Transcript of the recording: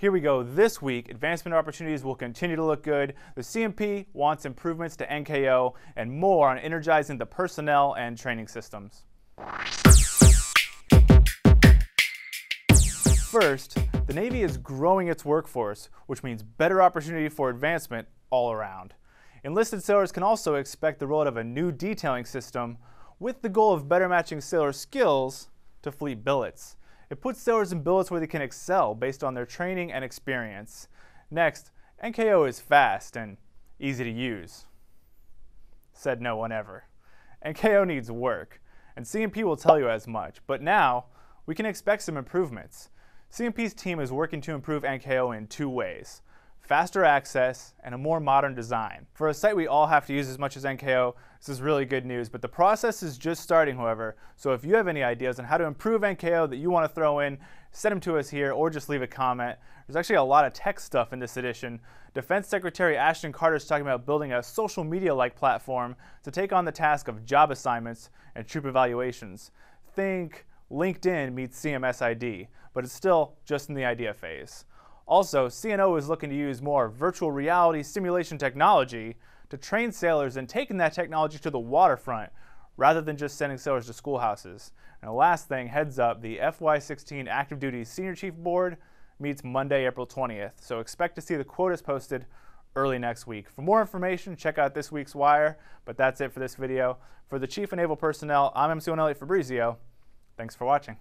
Here we go. This week, advancement opportunities will continue to look good. The CNP wants improvements to NKO and more on energizing the personnel and training systems. First, the Navy is growing its workforce, which means better opportunity for advancement all around. Enlisted sailors can also expect the rollout of a new detailing system with the goal of better matching sailor skills to fleet billets. It puts sailors in billets where they can excel based on their training and experience. Next, NKO is fast and easy to use. Said no one ever. NKO needs work, and CMP will tell you as much, but now we can expect some improvements. CMP's team is working to improve NKO in two ways: faster access and a more modern design. For a site we all have to use as much as NKO, this is really good news, but the process is just starting, however, so if you have any ideas on how to improve NKO that you want to throw in, send them to us here or just leave a comment. There's actually a lot of tech stuff in this edition. Defense Secretary Ashton Carter is talking about building a social media-like platform to take on the task of job assignments and troop evaluations. Think LinkedIn meets CMS ID, but it's still just in the idea phase. Also, CNO is looking to use more virtual reality simulation technology to train sailors and taking that technology to the waterfront rather than just sending sailors to schoolhouses. And the last thing, heads up, the FY16 Active Duty Senior Chief Board meets Monday, April 20th, so expect to see the quotas posted early next week. For more information, check out this week's Wire, but that's it for this video. For the Chief of Naval Personnel, I'm MC1 Elliot Fabrizio. Thanks for watching.